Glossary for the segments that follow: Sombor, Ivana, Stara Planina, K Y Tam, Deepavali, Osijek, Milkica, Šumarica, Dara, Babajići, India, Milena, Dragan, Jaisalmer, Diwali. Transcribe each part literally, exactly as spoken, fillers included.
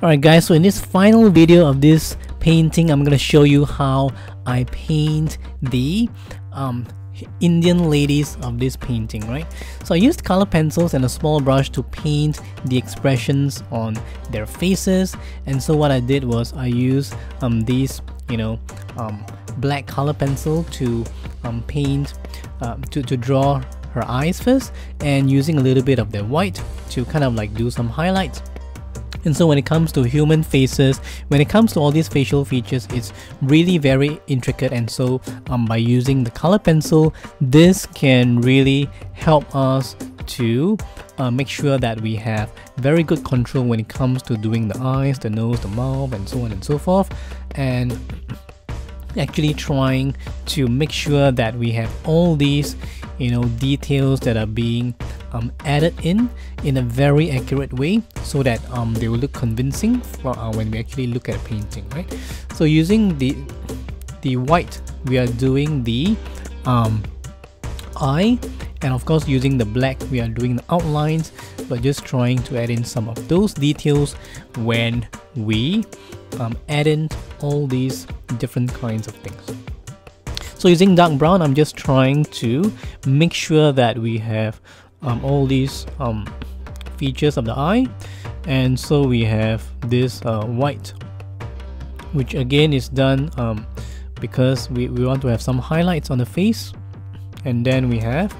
Alright guys, so in this final video of this painting, I'm gonna show you how I paint the um, Indian ladies of this painting, right? So I used color pencils and a small brush to paint the expressions on their faces. And so what I did was I used um, these, you know, um, black color pencil to um, paint, uh, to, to draw her eyes first, and using a little bit of the white to kind of like do some highlights. And so when it comes to human faces, when it comes to all these facial features, it's really very intricate, and so um, by using the color pencil, this can really help us to uh, make sure that we have very good control when it comes to doing the eyes, the nose, the mouth, and so on and so forth, and actually trying to make sure that we have all these, you know, details that are being um, added in in a very accurate way, so that um, they will look convincing for, uh, when we actually look at a painting, right? So using the the white, we are doing the um, eye, and of course using the black, we are doing the outlines, but just trying to add in some of those details when we um, add in all these different kinds of things. So using dark brown, I'm just trying to make sure that we have um, all these um, features of the eye, and so we have this uh, white, which again is done um, because we, we want to have some highlights on the face. And then we have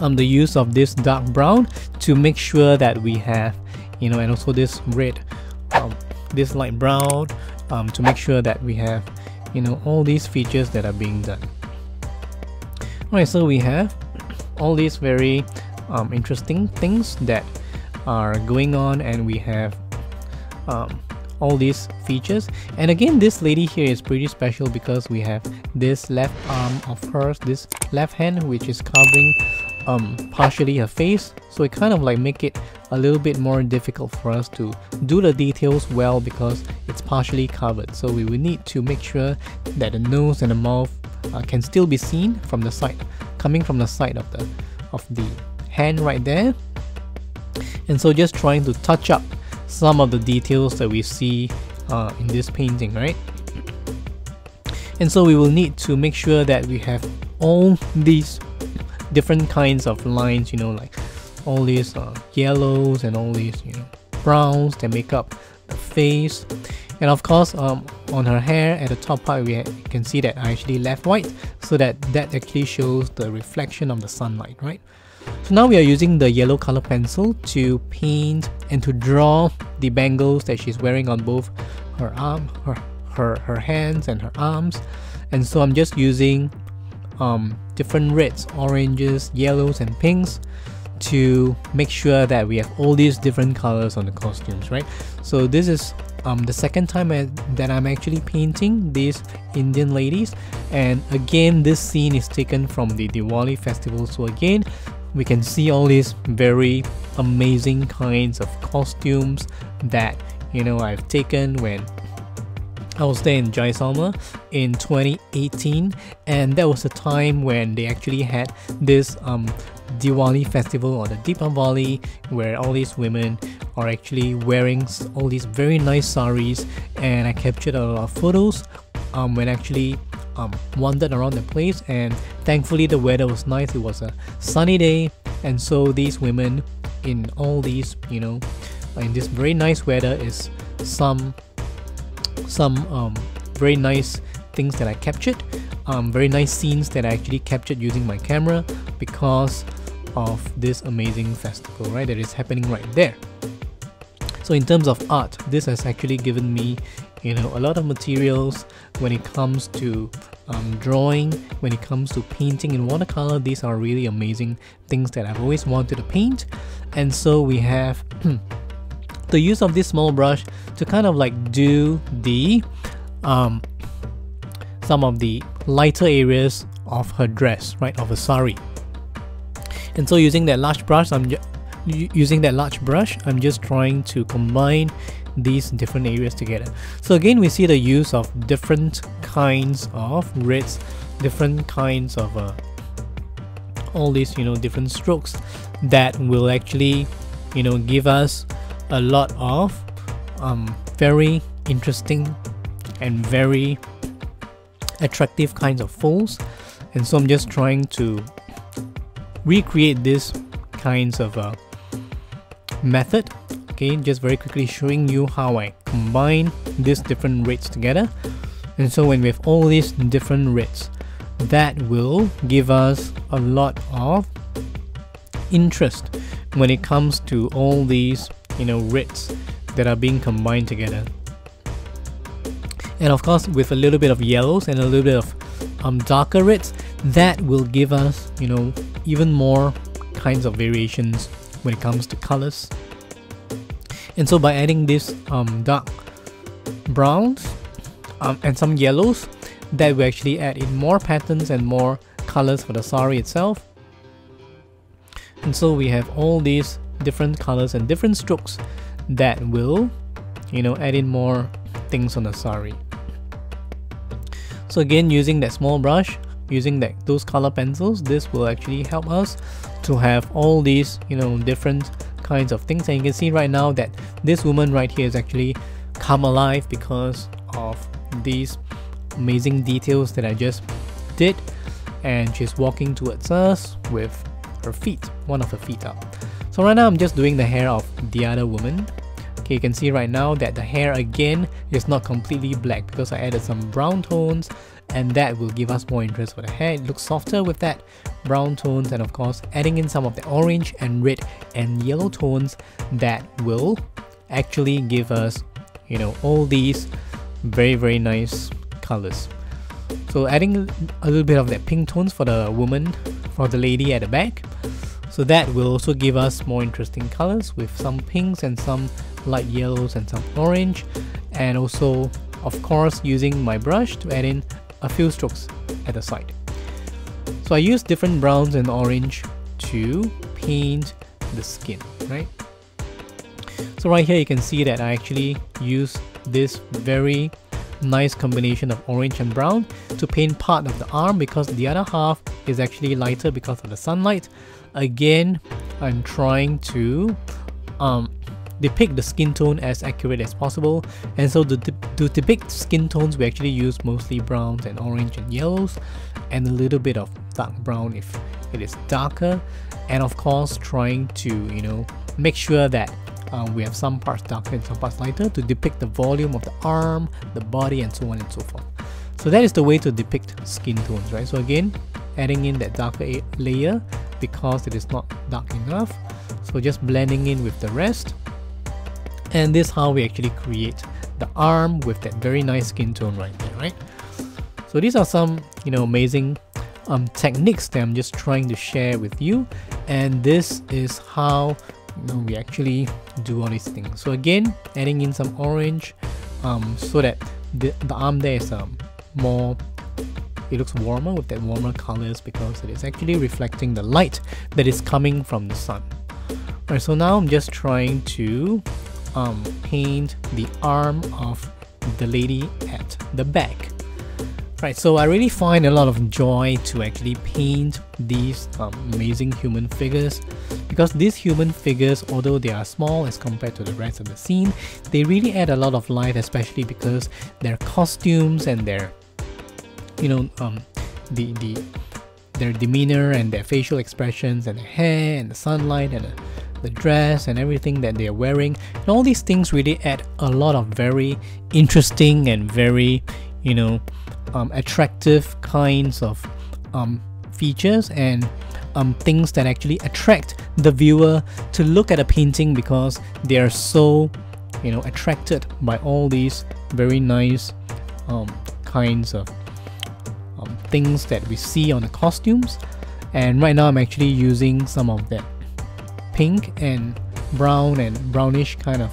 um, the use of this dark brown to make sure that we have, you know, and also this red, um, this light brown um, to make sure that we have, you know, all these features that are being done. Alright, so we have all these very um, interesting things that are going on, and we have um, all these features. And again, this lady here is pretty special because we have this left arm of hers, this left hand, which is covering um, partially her face, so it kind of like make it a little bit more difficult for us to do the details well because it's partially covered. So we will need to make sure that the nose and the mouth uh, can still be seen from the side, coming from the side of the of the hand right there. And so just trying to touch up some of the details that we see uh, in this painting, right? And so we will need to make sure that we have all these different kinds of lines, you know, like all these uh, yellows and all these, you know, browns that make up the face. And of course um, on her hair at the top part, we can see that I actually left white, so that that actually shows the reflection of the sunlight, right? So now we are using the yellow color pencil to paint and to draw the bangles that she's wearing on both her arm, her, her, her hands and her arms. And so I'm just using um, different reds, oranges, yellows and pinks to make sure that we have all these different colors on the costumes, right? So this is um, the second time I, that I'm actually painting these Indian ladies, and again this scene is taken from the Diwali festival. So again we can see all these very amazing kinds of costumes that, you know, I've taken when I was there in Jaisalmer in twenty eighteen, and that was the time when they actually had this um, Diwali festival, or the Deepavali, where all these women are actually wearing all these very nice saris, and I captured a lot of photos um, when I actually um, wandered around the place. And thankfully the weather was nice, it was a sunny day, and so these women in all these, you know, in this very nice weather is some some um, very nice things that I captured, um, very nice scenes that I actually captured using my camera because of this amazing festival, right, that is happening right there. So in terms of art, this has actually given me, you know, a lot of materials when it comes to um, drawing, when it comes to painting in watercolor. These are really amazing things that I've always wanted to paint. And so we have the use of this small brush to kind of like do the um, some of the lighter areas of her dress, right, of her sari. And so using that large brush, I'm using that large brush, I'm just trying to combine these different areas together. So again, we see the use of different kinds of reds, different kinds of uh, all these, you know, different strokes that will actually, you know, give us a lot of um, very interesting and very attractive kinds of folds, and so I'm just trying to recreate these kinds of uh, method. Okay, just very quickly showing you how I combine these different reds together. And so when we have all these different reds, that will give us a lot of interest when it comes to all these, you know, reds that are being combined together. And of course, with a little bit of yellows and a little bit of um, darker reds, that will give us, you know, even more kinds of variations when it comes to colors. And so by adding this um, dark browns um, and some yellows, that will actually add in more patterns and more colors for the sari itself. And so we have all these different colors and different strokes that will, you know, add in more things on the sari. So again, using that small brush, using that those color pencils, this will actually help us to have all these, you know, different kinds of things. And you can see right now that this woman right here is actually come alive because of these amazing details that I just did, and she's walking towards us with her feet, one of her feet up. So right now I'm just doing the hair of the other woman. Okay, you can see right now that the hair again is not completely black because I added some brown tones, and that will give us more interest for the hair. It looks softer with that brown tones, and of course adding in some of the orange and red and yellow tones that will actually give us, you know, all these very very nice colors. So adding a little bit of that pink tones for the woman, for the lady at the back, so that will also give us more interesting colors with some pinks and some light yellows and some orange, and also of course using my brush to add in a few strokes at the side. So I use different browns and orange to paint the skin, right? So right here you can see that I actually use this very nice combination of orange and brown to paint part of the arm, because the other half is actually lighter because of the sunlight. Again, I'm trying to um, depict the skin tone as accurate as possible, and so to, de to depict skin tones we actually use mostly browns and orange and yellows, and a little bit of dark brown if it is darker, and of course trying to, you know, make sure that um, we have some parts darker and some parts lighter to depict the volume of the arm, the body, and so on and so forth. So that is the way to depict skin tones, right? So again, adding in that darker layer because it is not dark enough, so just blending in with the rest. And this is how we actually create the arm with that very nice skin tone right there, right? So these are some, you know, amazing um, techniques that I'm just trying to share with you. And this is how, you know, we actually do all these things. So again, adding in some orange um, so that the, the arm there is um, more, it looks warmer with that warmer colors because it is actually reflecting the light that is coming from the sun. All right, so now I'm just trying to Um, paint the arm of the lady at the back. Right, so I really find a lot of joy to actually paint these um, amazing human figures, because these human figures, although they are small as compared to the rest of the scene, they really add a lot of light, especially because their costumes and their, you know, um, the, the their demeanor and their facial expressions and their hair and the sunlight and the the dress and everything that they are wearing, and all these things really add a lot of very interesting and very, you know, um, attractive kinds of um, features and um, things that actually attract the viewer to look at a painting, because they are so, you know, attracted by all these very nice um, kinds of um, things that we see on the costumes. And right now I'm actually using some of that pink and brown and brownish kind of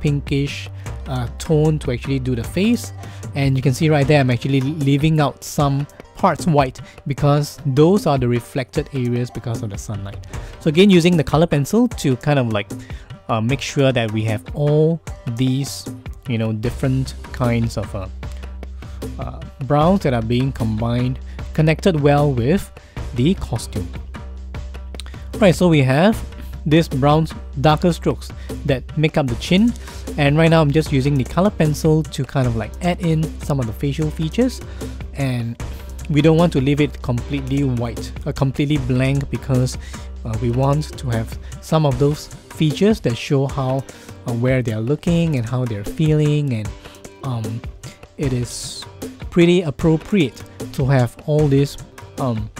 pinkish uh, tone to actually do the face. And you can see right there I'm actually leaving out some parts white because those are the reflected areas because of the sunlight. So again, using the color pencil to kind of like uh, make sure that we have all these, you know, different kinds of uh, uh, browns that are being combined, connected well with the costume. Right, so we have these brown darker strokes that make up the chin, And right now I'm just using the color pencil to kind of like add in some of the facial features, and we don't want to leave it completely white or completely blank, because uh, we want to have some of those features that show how uh, where they're looking and how they're feeling. And um, it is pretty appropriate to have all these um,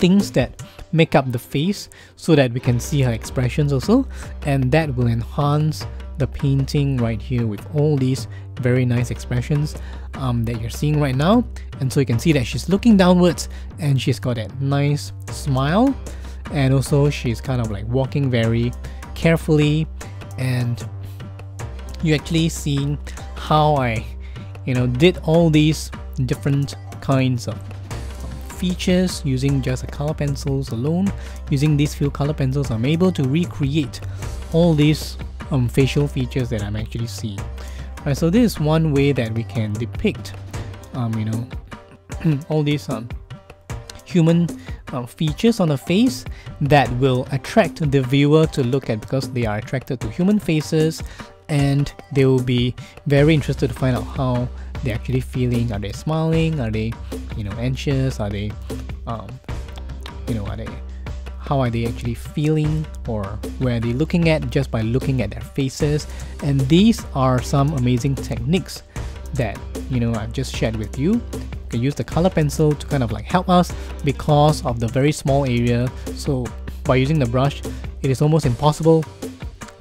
things that make up the face, so that we can see her expressions also, and that will enhance the painting right here with all these very nice expressions um, that you're seeing right now. And so you can see that she's looking downwards and she's got that nice smile, and also she's kind of like walking very carefully, and you actually seeing how I you know did all these different kinds of features using just the color pencils alone. Using these few color pencils, I'm able to recreate all these um, facial features that I'm actually seeing. Right, so this is one way that we can depict, um, you know, all these um, human uh, features on a face that will attract the viewer to look at, because they are attracted to human faces, and they will be very interested to find out how they're actually feeling. Are they smiling? Are they, you know, anxious? Are they, um, you know, are they? How are they actually feeling, or where are they looking at, just by looking at their faces? And these are some amazing techniques that you know I've just shared with you. You can use the color pencil to kind of like help us because of the very small area. So by using the brush, it is almost impossible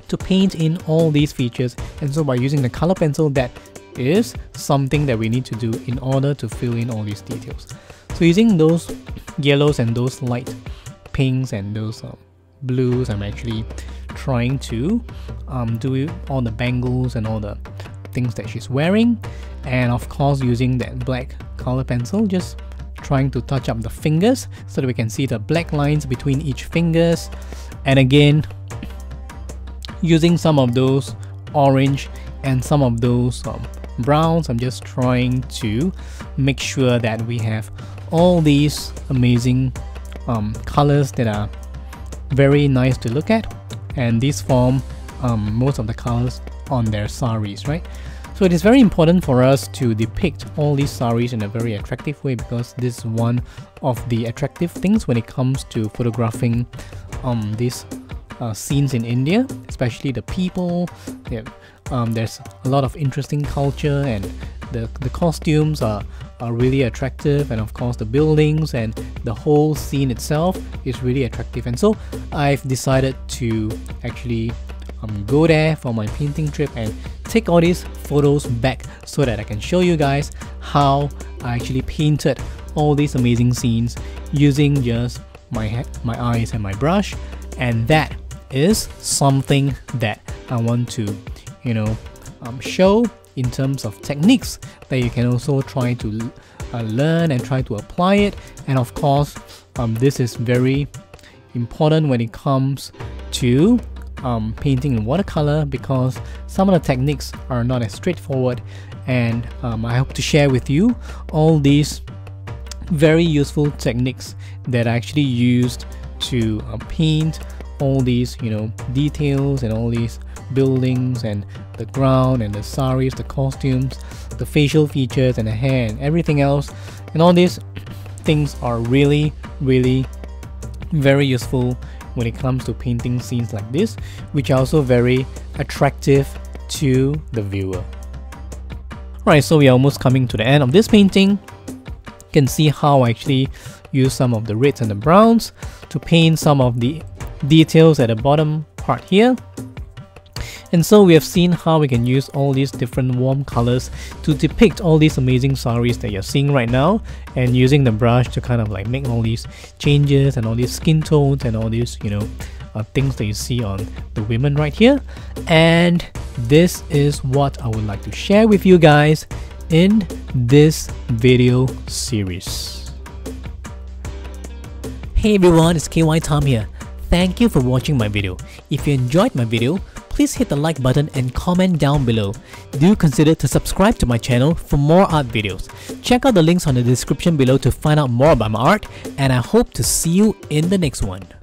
to paint in all these features, and so by using the color pencil, that is something that we need to do in order to fill in all these details. So using those yellows and those light pinks and those uh, blues, I'm actually trying to um, do all the bangles and all the things that she's wearing, and of course using that black color pencil, just trying to touch up the fingers so that we can see the black lines between each fingers, and again using some of those orange and some of those um, browns. I'm just trying to make sure that we have all these amazing Um, colors that are very nice to look at, and these form um, most of the colors on their saris, right? So it is very important for us to depict all these saris in a very attractive way, because this is one of the attractive things when it comes to photographing um, these uh, scenes in India, especially the people. They have, um, there's a lot of interesting culture, and the, the costumes are are really attractive, and of course the buildings and the whole scene itself is really attractive. And so I've decided to actually um, go there for my painting trip and take all these photos back, so that I can show you guys how I actually painted all these amazing scenes using just my head, my eyes and my brush. And that is something that I want to you know um, show in terms of techniques that you can also try to uh, learn and try to apply it. And of course um, this is very important when it comes to um, painting in watercolor, because some of the techniques are not as straightforward, and um, I hope to share with you all these very useful techniques that I actually used to uh, paint all these you know details and all these buildings and the ground and the saris, the costumes, the facial features and the hair and everything else. And all these things are really really very useful when it comes to painting scenes like this, which are also very attractive to the viewer. Right, so we are almost coming to the end of this painting. You can see how I actually use some of the reds and the browns to paint some of the details at the bottom part here. And so we have seen how we can use all these different warm colors to depict all these amazing saris that you're seeing right now, and using the brush to kind of like make all these changes and all these skin tones and all these you know uh, things that you see on the women right here. And this is what I would like to share with you guys in this video series. Hey everyone, it's K Y Tam here. Thank you for watching my video. If you enjoyed my video, please hit the like button and comment down below. Do consider to subscribe to my channel for more art videos. Check out the links on the description below to find out more about my art, and I hope to see you in the next one.